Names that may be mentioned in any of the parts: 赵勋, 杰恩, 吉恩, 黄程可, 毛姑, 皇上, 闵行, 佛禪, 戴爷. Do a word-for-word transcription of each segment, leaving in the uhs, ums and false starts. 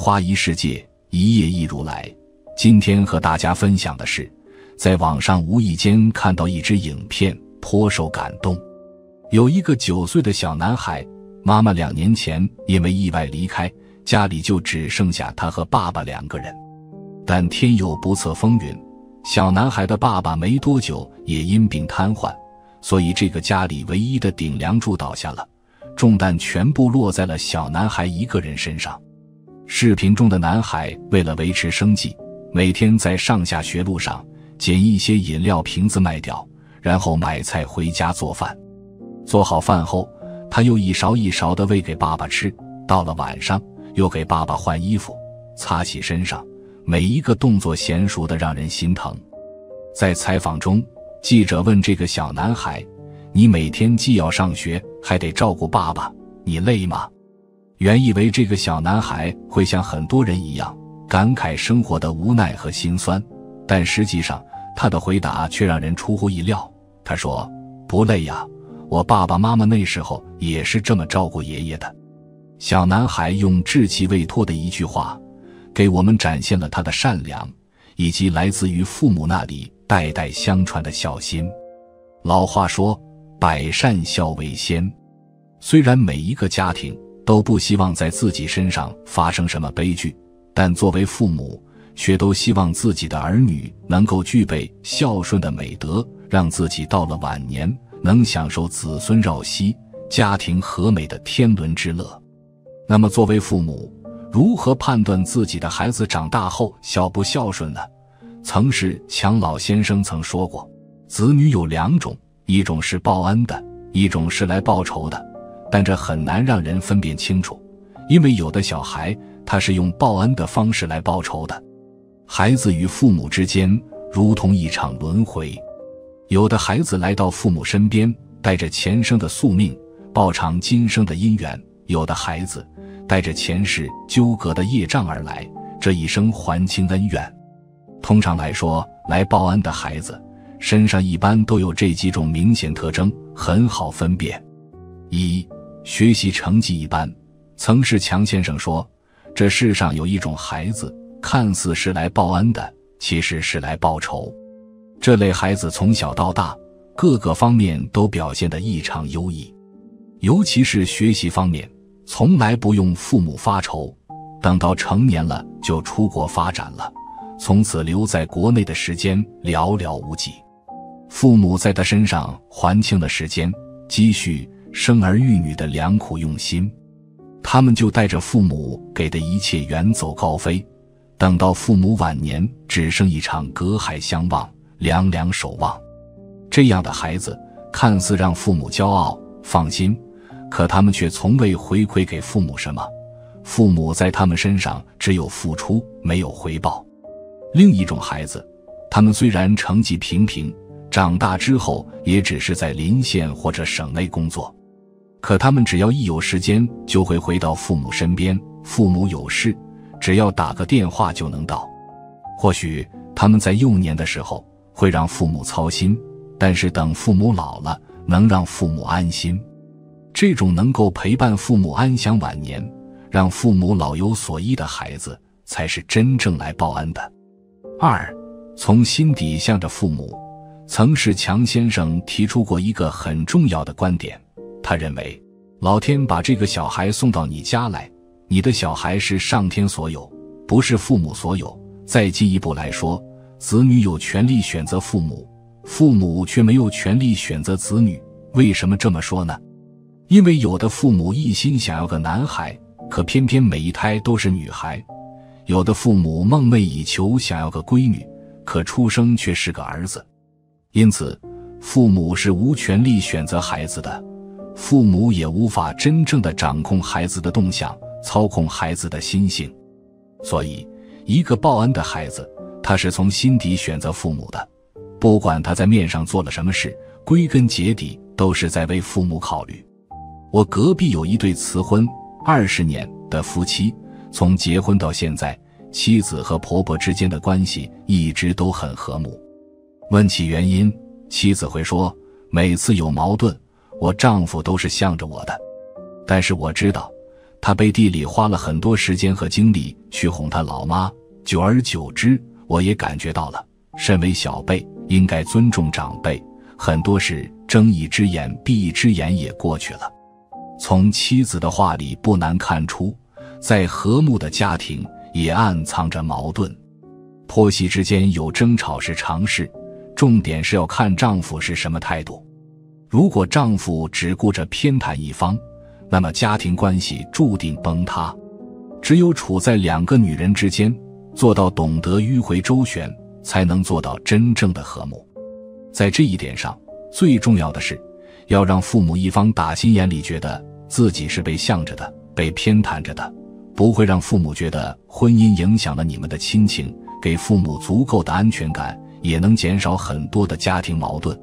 花一世界，一叶一如来。今天和大家分享的是，在网上无意间看到一支影片，颇受感动。有一个九岁的小男孩，妈妈两年前因为意外离开，家里就只剩下他和爸爸两个人。但天有不测风云，小男孩的爸爸没多久也因病瘫痪，所以这个家里唯一的顶梁柱倒下了，重担全部落在了小男孩一个人身上。视频中的男孩为了维持生计，每天在上下学路上捡一些饮料瓶子卖掉，然后买菜回家做饭。做好饭后，他又一勺一勺地喂给爸爸吃，到了晚上又给爸爸换衣服、擦洗身上，每一个动作娴熟的让人心疼。在采访中，记者问这个小男孩，你每天既要上学还得照顾爸爸，你累吗？原以为这个小男孩会像很多人一样感慨生活的无奈和心酸，但实际上他的回答却让人出乎意料。他说，不累呀，我爸爸妈妈那时候也是这么照顾爷爷的。小男孩用稚气未脱的一句话，给我们展现了他的善良，以及来自于父母那里代代相传的孝心。老话说，百善孝为先。虽然每一个家庭都不希望在自己身上发生什么悲剧，但作为父母，却都希望自己的儿女能够具备孝顺的美德，让自己到了晚年能享受子孙绕膝、家庭和美的天伦之乐。那么作为父母，如何判断自己的孩子长大后孝不孝顺呢？曾是强老先生曾说过，子女有两种，一种是报恩的，一种是来报仇的。但这很难让人分辨清楚，因为有的小孩他是用报恩的方式来报仇的。孩子与父母之间如同一场轮回，有的孩子来到父母身边，带着前生的宿命，报偿今生的因缘；有的孩子带着前世纠葛的业障而来，这一生还清恩怨。通常来说，来报恩的孩子身上一般都有这几种明显特征，很好分辨。一、学习成绩一般。曾仕强先生说，这世上有一种孩子，看似是来报恩的，其实是来报仇。这类孩子从小到大，各个方面都表现得异常优异，尤其是学习方面，从来不用父母发愁，等到成年了就出国发展了，从此留在国内的时间寥寥无几。父母在他身上还清了时间、积蓄、生儿育女的良苦用心，他们就带着父母给的一切远走高飞，等到父母晚年只剩一场隔海相望、两两守望。这样的孩子看似让父母骄傲放心，可他们却从未回馈给父母什么，父母在他们身上只有付出没有回报。另一种孩子，他们虽然成绩平平，长大之后也只是在邻县或者省内工作，可他们只要一有时间就会回到父母身边，父母有事只要打个电话就能到。或许他们在幼年的时候会让父母操心，但是等父母老了能让父母安心。这种能够陪伴父母安享晚年，让父母老有所依的孩子，才是真正来报恩的。二、从心底向着父母。曾仕强先生提出过一个很重要的观点，他认为，老天把这个小孩送到你家来，你的小孩是上天所有，不是父母所有。再进一步来说，子女有权利选择父母，父母却没有权利选择子女。为什么这么说呢？因为有的父母一心想要个男孩，可偏偏每一胎都是女孩；有的父母梦寐以求想要个闺女，可出生却是个儿子。因此，父母是无权利选择孩子的，父母也无法真正的掌控孩子的动向，操控孩子的心性。所以，一个报恩的孩子，他是从心底选择父母的，不管他在面上做了什么事，归根结底都是在为父母考虑。我隔壁有一对辞婚二十年的夫妻，从结婚到现在，妻子和婆婆之间的关系一直都很和睦。问起原因，妻子会说，每次有矛盾，我丈夫都是向着我的。但是我知道，他背地里花了很多时间和精力去哄他老妈，久而久之，我也感觉到了，身为小辈，应该尊重长辈，很多事睁一只眼闭一只眼也过去了。从妻子的话里不难看出，在和睦的家庭也暗藏着矛盾，婆媳之间有争吵是常事，重点是要看丈夫是什么态度。如果丈夫只顾着偏袒一方，那么家庭关系注定崩塌。只有处在两个女人之间，做到懂得迂回周旋，才能做到真正的和睦。在这一点上，最重要的是要让父母一方打心眼里觉得自己是被向着的，被偏袒着的，不会让父母觉得婚姻影响了你们的亲情，给父母足够的安全感，也能减少很多的家庭矛盾。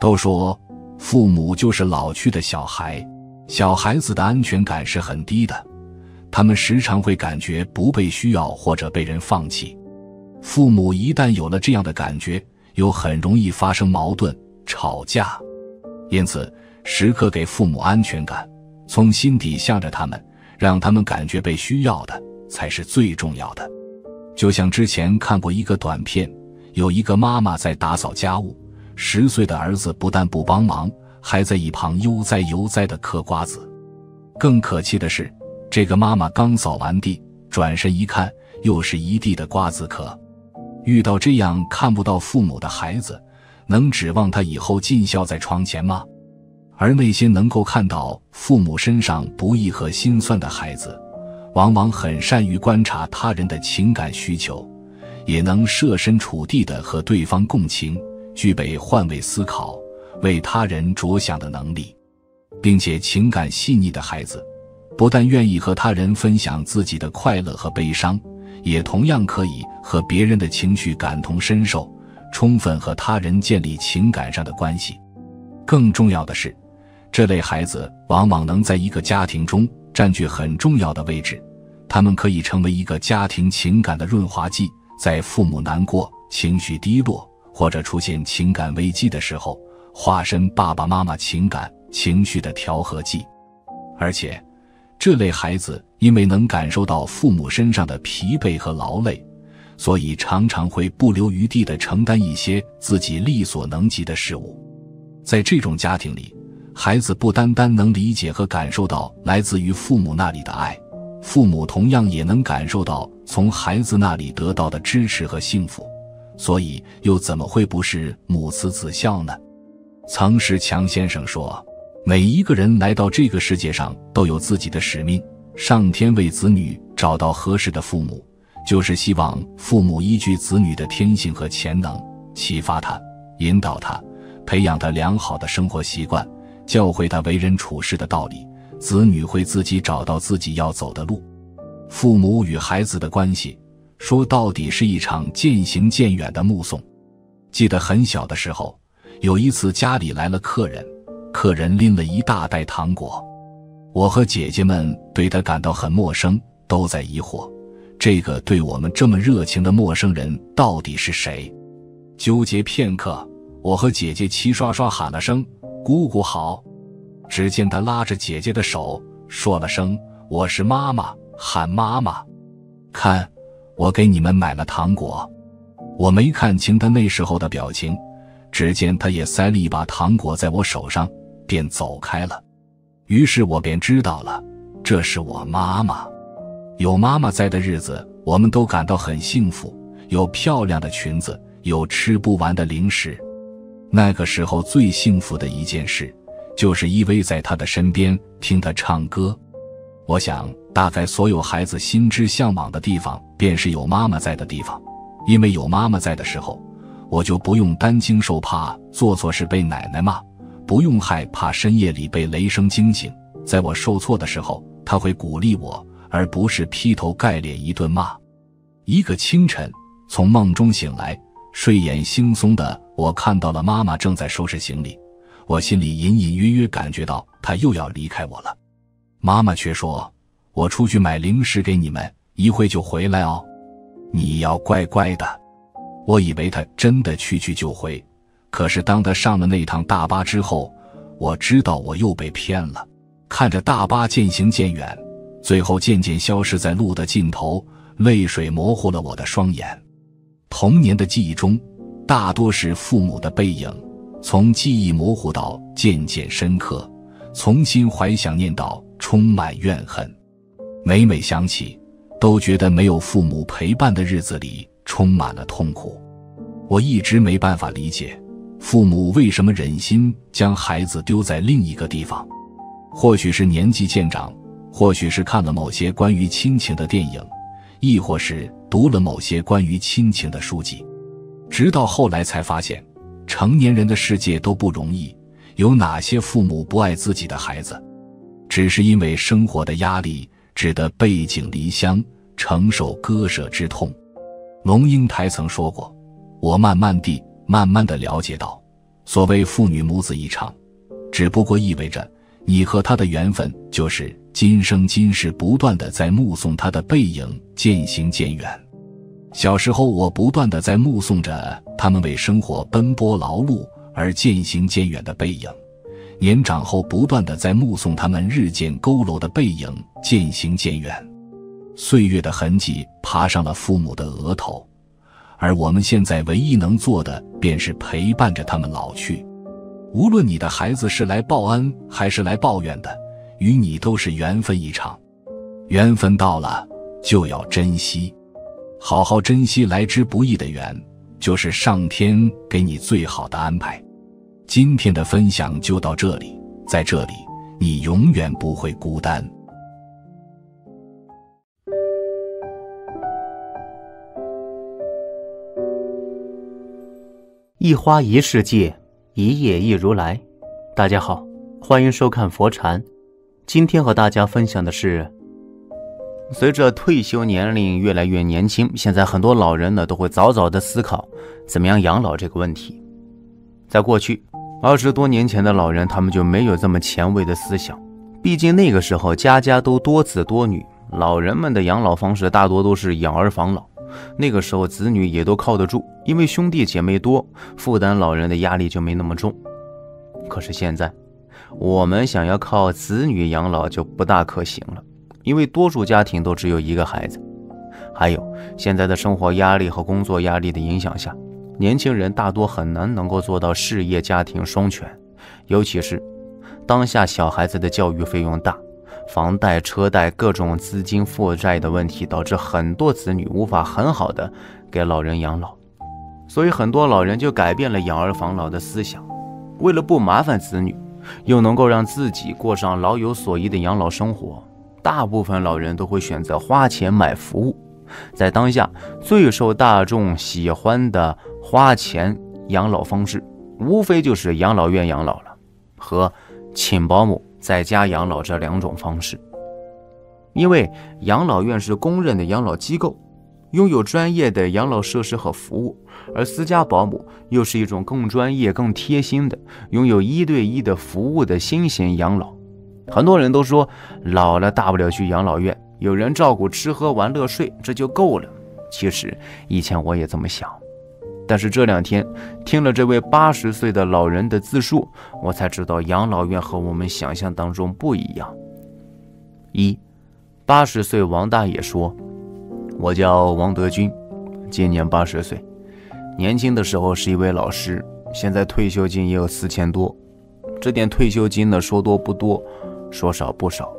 都说父母就是老去的小孩，小孩子的安全感是很低的，他们时常会感觉不被需要或者被人放弃。父母一旦有了这样的感觉，又很容易发生矛盾、吵架。因此，时刻给父母安全感，从心底向着他们，让他们感觉被需要的，才是最重要的。就像之前看过一个短片，有一个妈妈在打扫家务，十岁的儿子不但不帮忙，还在一旁悠哉悠哉地嗑瓜子。更可气的是，这个妈妈刚扫完地，转身一看，又是一地的瓜子壳。遇到这样看不到父母的孩子，能指望他以后尽孝在床前吗？而那些能够看到父母身上不易和心酸的孩子，往往很善于观察他人的情感需求，也能设身处地地和对方共情，具备换位思考、为他人着想的能力，并且情感细腻的孩子，不但愿意和他人分享自己的快乐和悲伤，也同样可以和别人的情绪感同身受，充分和他人建立情感上的关系。更重要的是，这类孩子往往能在一个家庭中占据很重要的位置，他们可以成为一个家庭情感的润滑剂，在父母难过、情绪低落或者出现情感危机的时候，化身爸爸妈妈情感情绪的调和剂。而且这类孩子因为能感受到父母身上的疲惫和劳累，所以常常会不留余地地承担一些自己力所能及的事物。在这种家庭里，孩子不单单能理解和感受到来自于父母那里的爱，父母同样也能感受到从孩子那里得到的支持和幸福，所以又怎么会不是母慈子孝呢？曾仕强先生说，每一个人来到这个世界上都有自己的使命，上天为子女找到合适的父母，就是希望父母依据子女的天性和潜能，启发他，引导他，培养他良好的生活习惯，教会他为人处事的道理，子女会自己找到自己要走的路。父母与孩子的关系，说到底是一场渐行渐远的目送。记得很小的时候，有一次家里来了客人，客人拎了一大袋糖果，我和姐姐们对他感到很陌生，都在疑惑，这个对我们这么热情的陌生人到底是谁？纠结片刻，我和姐姐齐刷刷喊了声姑姑好，只见他拉着姐姐的手说了声我是妈妈，喊妈妈。看，我给你们买了糖果。我没看清他那时候的表情，只见他也塞了一把糖果在我手上便走开了。于是我便知道了，这是我妈妈。有妈妈在的日子，我们都感到很幸福，有漂亮的裙子，有吃不完的零食。那个时候最幸福的一件事，就是依偎在她的身边，听她唱歌。我想，大概所有孩子心之向往的地方，便是有妈妈在的地方。因为有妈妈在的时候，我就不用担惊受怕，做错事被奶奶骂，不用害怕深夜里被雷声惊醒。在我受挫的时候，她会鼓励我，而不是劈头盖脸一顿骂。一个清晨，从梦中醒来，睡眼惺忪的我看到了妈妈正在收拾行李，我心里隐隐约约感觉到她又要离开我了。妈妈却说，我出去买零食给你们，一会就回来哦，你要乖乖的。我以为她真的去去就回，可是当她上了那趟大巴之后，我知道我又被骗了。看着大巴渐行渐远，最后渐渐消失在路的尽头，泪水模糊了我的双眼。童年的记忆中，大多是父母的背影，从记忆模糊到渐渐深刻，从心怀想念到充满怨恨。每每想起，都觉得没有父母陪伴的日子里充满了痛苦。我一直没办法理解，父母为什么忍心将孩子丢在另一个地方。或许是年纪渐长，或许是看了某些关于亲情的电影，亦或是读了某些关于亲情的书籍。直到后来才发现，成年人的世界都不容易，有哪些父母不爱自己的孩子，只是因为生活的压力，只得背井离乡，承受割舍之痛。龙应台曾说过，我慢慢地慢慢地了解到，所谓父女母子一场，只不过意味着你和他的缘分就是今生今世不断地在目送他的背影渐行渐远。小时候我不断地在目送着他们为生活奔波劳碌而渐行渐远的背影，年长后不断地在目送他们日渐佝偻的背影渐行渐远。岁月的痕迹爬上了父母的额头，而我们现在唯一能做的便是陪伴着他们老去。无论你的孩子是来报恩还是来抱怨的，与你都是缘分一场。缘分到了，就要珍惜，好好珍惜来之不易的缘，就是上天给你最好的安排。今天的分享就到这里，在这里，你永远不会孤单。一花一世界，一叶一如来。大家好，欢迎收看佛禅。今天和大家分享的是，随着退休年龄越来越年轻，现在很多老人呢都会早早地思考怎么样养老这个问题。在过去二十多年前的老人，他们就没有这么前卫的思想，毕竟那个时候家家都多子多女，老人们的养老方式大多都是养儿防老。那个时候子女也都靠得住，因为兄弟姐妹多，负担老人的压力就没那么重。可是现在我们想要靠子女养老就不大可行了，因为多数家庭都只有一个孩子。还有现在的生活压力和工作压力的影响下，年轻人大多很难能够做到事业家庭双全，尤其是当下小孩子的教育费用大，房贷车贷各种资金负债的问题，导致很多子女无法很好的给老人养老。所以很多老人就改变了养儿防老的思想，为了不麻烦子女，又能够让自己过上老有所依的养老生活，大部分老人都会选择花钱买服务。在当下最受大众喜欢的花钱养老方式，无非就是养老院养老了和请保姆在家养老这两种方式。因为养老院是公认的养老机构，拥有专业的养老设施和服务，而私家保姆又是一种更专业更贴心的拥有一对一的服务的新型养老。很多人都说老了大不了去养老院，有人照顾吃喝玩乐睡，这就够了。其实以前我也这么想，但是这两天听了这位八十岁的老人的自述，我才知道养老院和我们想象当中不一样。一，八十岁王大爷说，我叫王德军，今年八十岁，年轻的时候是一位老师，现在退休金也有四千多。这点退休金呢，说多不多，说少不少，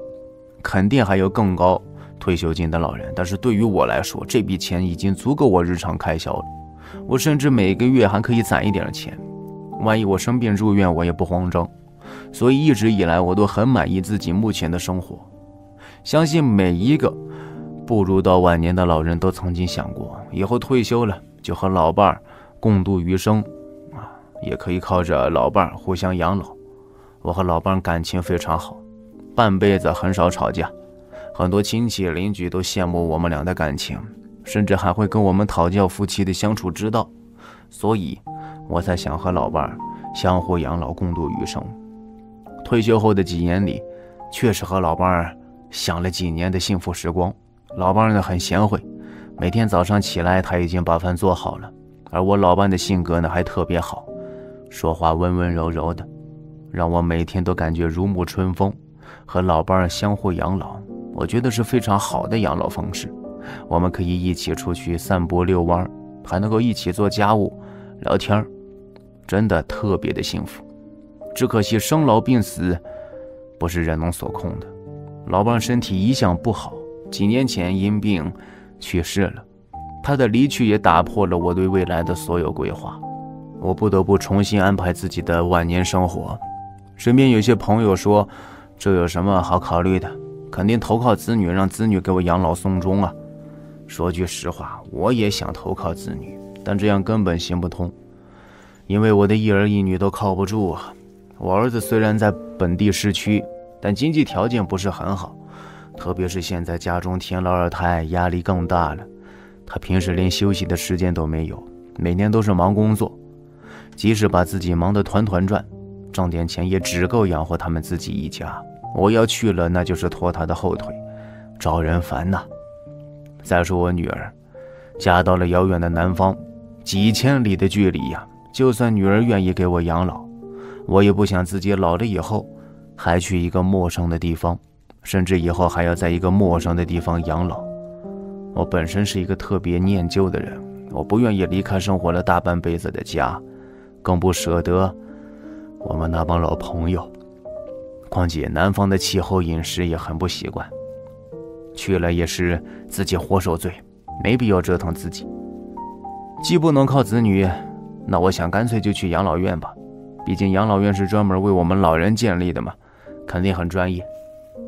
肯定还有更高退休金的老人，但是对于我来说，这笔钱已经足够我日常开销了。我甚至每个月还可以攒一点钱，万一我生病住院我也不慌张。所以一直以来我都很满意自己目前的生活，相信每一个步入到晚年的老人都曾经想过，以后退休了就和老伴儿共度余生啊，也可以靠着老伴儿互相养老。我和老伴儿感情非常好，半辈子很少吵架，很多亲戚邻居都羡慕我们俩的感情，甚至还会跟我们讨教夫妻的相处之道。所以我才想和老伴相互养老共度余生。退休后的几年里，确实和老伴想了几年的幸福时光。老伴呢很贤惠，每天早上起来他已经把饭做好了，而我老伴的性格呢还特别好，说话温温柔柔的，让我每天都感觉如沐春风。和老伴相互养老，我觉得是非常好的养老方式。我们可以一起出去散步遛弯，还能够一起做家务、聊天，真的特别的幸福。只可惜生老病死不是人能所控的。老伴身体一向不好，几年前因病去世了。他的离去也打破了我对未来的所有规划，我不得不重新安排自己的晚年生活。身边有些朋友说，这有什么好考虑的？肯定投靠子女，让子女给我养老送终啊！说句实话，我也想投靠子女，但这样根本行不通，因为我的一儿一女都靠不住啊。我儿子虽然在本地市区，但经济条件不是很好，特别是现在家中添了二胎，压力更大了。他平时连休息的时间都没有，每天都是忙工作，即使把自己忙得团团转，挣点钱也只够养活他们自己一家。我要去了，那就是拖他的后腿，找人烦呐。再说我女儿，嫁到了遥远的南方，几千里的距离呀、啊，就算女儿愿意给我养老，我也不想自己老了以后还去一个陌生的地方，甚至以后还要在一个陌生的地方养老。我本身是一个特别念旧的人，我不愿意离开生活了大半辈子的家，更不舍得我们那帮老朋友。况且南方的气候饮食也很不习惯，去了也是自己活受罪，没必要折腾自己。既不能靠子女，那我想干脆就去养老院吧，毕竟养老院是专门为我们老人建立的嘛，肯定很专业。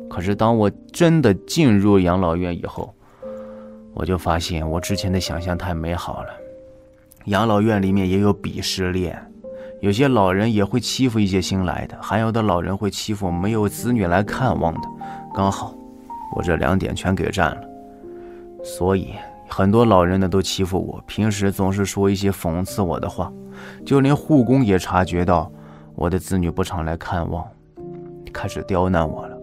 可是当我真的进入养老院以后，我就发现我之前的想象太美好了。养老院里面也有鄙视链，有些老人也会欺负一些新来的，还有的老人会欺负没有子女来看望的，刚好我这两点全给占了。所以很多老人呢都欺负我，平时总是说一些讽刺我的话，就连护工也察觉到我的子女不常来看望，开始刁难我了。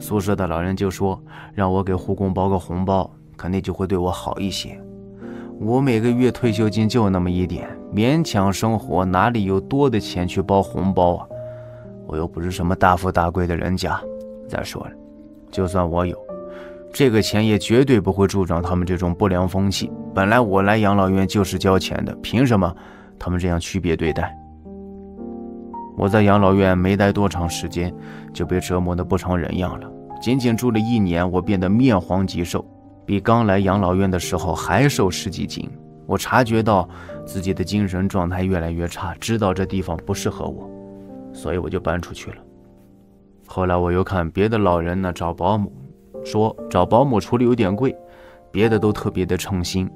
宿舍的老人就说让我给护工包个红包，肯定就会对我好一些。我每个月退休金就那么一点，勉强生活，哪里有多的钱去包红包啊？我又不是什么大富大贵的人家。再说了，就算我有这个钱，也绝对不会助长他们这种不良风气。本来我来养老院就是交钱的，凭什么他们这样区别对待？我在养老院没待多长时间，就被折磨得不成人样了。仅仅住了一年，我变得面黄肌瘦，比刚来养老院的时候还瘦十几斤。我察觉到自己的精神状态越来越差，知道这地方不适合我，所以我就搬出去了。后来我又看别的老人呢找保姆，说找保姆处理有点贵，别的都特别的称心。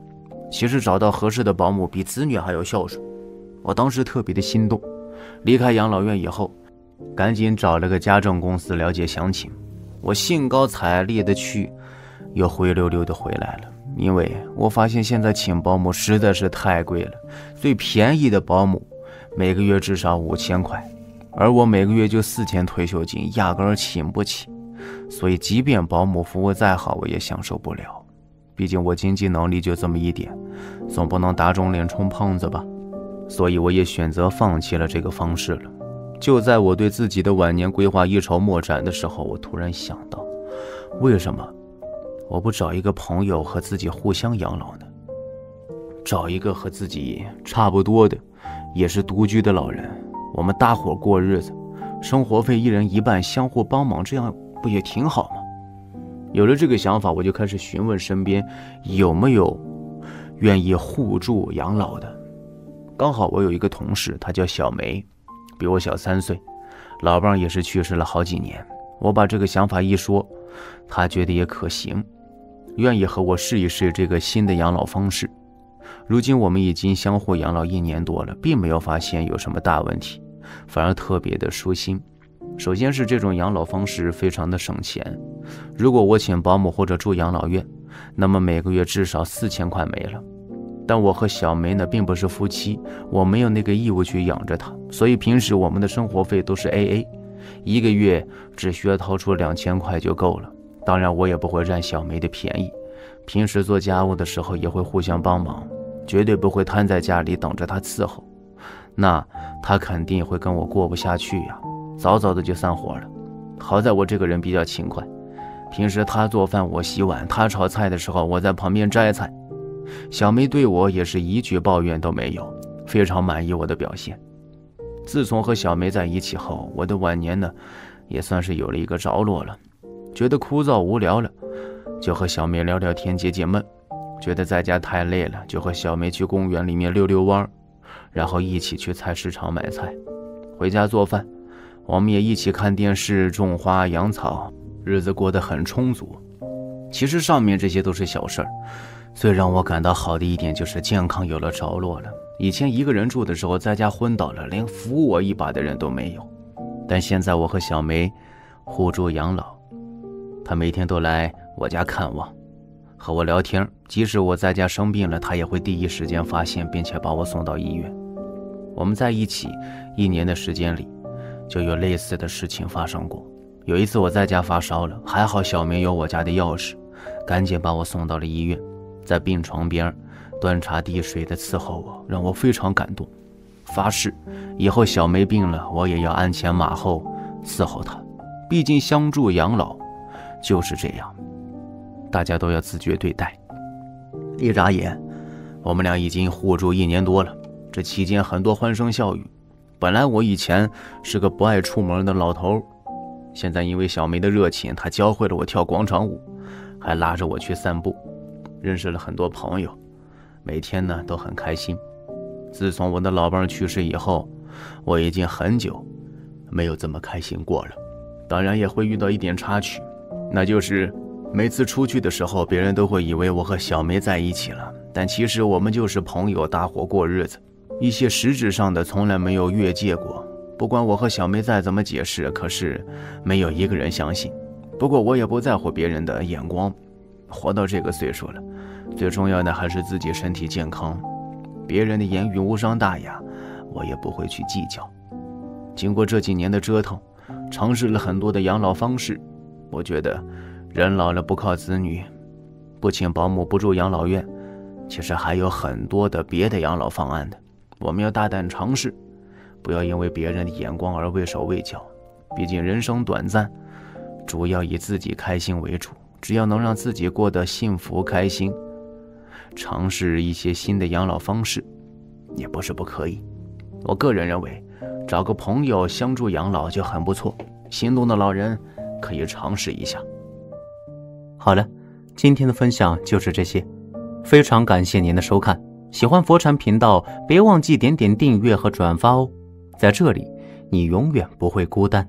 其实找到合适的保姆比子女还要孝顺。我当时特别的心动，离开养老院以后，赶紧找了个家政公司了解详情。我兴高采烈的去，又灰溜溜的回来了，因为我发现现在请保姆实在是太贵了，最便宜的保姆每个月至少五千块，而我每个月就四千退休金，压根儿请不起。所以即便保姆服务再好，我也享受不了，毕竟我经济能力就这么一点，总不能打肿脸充胖子吧。所以我也选择放弃了这个方式了。就在我对自己的晚年规划一筹莫展的时候，我突然想到，为什么我不找一个朋友和自己互相养老呢？找一个和自己差不多的，也是独居的老人，我们大伙过日子，生活费一人一半，相互帮忙，这样不也挺好吗？有了这个想法，我就开始询问身边有没有愿意互助养老的。刚好我有一个同事，她叫小梅，比我小三岁，老伴也是去世了好几年。我把这个想法一说，他觉得也可行，愿意和我试一试这个新的养老方式。如今我们已经相互养老一年多了，并没有发现有什么大问题，反而特别的舒心。首先是这种养老方式非常的省钱，如果我请保姆或者住养老院，那么每个月至少四千块没了。但我和小梅呢并不是夫妻，我没有那个义务去养着她，所以平时我们的生活费都是 A A，一个月只需要掏出两千块就够了。当然我也不会占小梅的便宜，平时做家务的时候也会互相帮忙，绝对不会瘫在家里等着她伺候，那她肯定会跟我过不下去呀、啊，早早的就散伙了。好在我这个人比较勤快，平时她做饭我洗碗，她炒菜的时候我在旁边摘菜。小梅对我也是一句抱怨都没有，非常满意我的表现。自从和小梅在一起后，我的晚年呢，也算是有了一个着落了。觉得枯燥无聊了，就和小梅聊聊天解解闷；觉得在家太累了，就和小梅去公园里面溜溜弯，然后一起去菜市场买菜，回家做饭。我们也一起看电视、种花养草，日子过得很充足。其实上面这些都是小事儿，最让我感到好的一点就是健康有了着落了。以前一个人住的时候，在家昏倒了，连扶我一把的人都没有。但现在我和小梅互助养老，她每天都来我家看望，和我聊天。即使我在家生病了，她也会第一时间发现，并且把我送到医院。我们在一起一年的时间里，就有类似的事情发生过。有一次我在家发烧了，还好小梅有我家的钥匙，赶紧把我送到了医院，在病床边端茶递水的伺候我，让我非常感动。发誓以后小梅病了，我也要鞍前马后伺候她，毕竟相助养老就是这样，大家都要自觉对待。一眨眼我们俩已经互助一年多了，这期间很多欢声笑语。本来我以前是个不爱出门的老头，现在因为小梅的热情，她教会了我跳广场舞，还拉着我去散步，认识了很多朋友，每天呢都很开心。自从我的老伴去世以后，我已经很久没有这么开心过了。当然也会遇到一点插曲，那就是每次出去的时候，别人都会以为我和小梅在一起了，但其实我们就是朋友，搭伙过日子，一些实质上的从来没有越界过。不管我和小梅再怎么解释，可是没有一个人相信。不过我也不在乎别人的眼光，活到这个岁数了，最重要的还是自己身体健康，别人的言语无伤大雅，我也不会去计较。经过这几年的折腾，尝试了很多的养老方式，我觉得人老了不靠子女，不请保姆，不住养老院，其实还有很多的别的养老方案的，我们要大胆尝试，不要因为别人的眼光而畏手畏脚。毕竟人生短暂，主要以自己开心为主，只要能让自己过得幸福开心，尝试一些新的养老方式也不是不可以。我个人认为找个朋友相助养老就很不错，心动的老人可以尝试一下。好了，今天的分享就是这些，非常感谢您的收看。喜欢佛禅频道，别忘记点点订阅和转发哦。在这里，你永远不会孤单。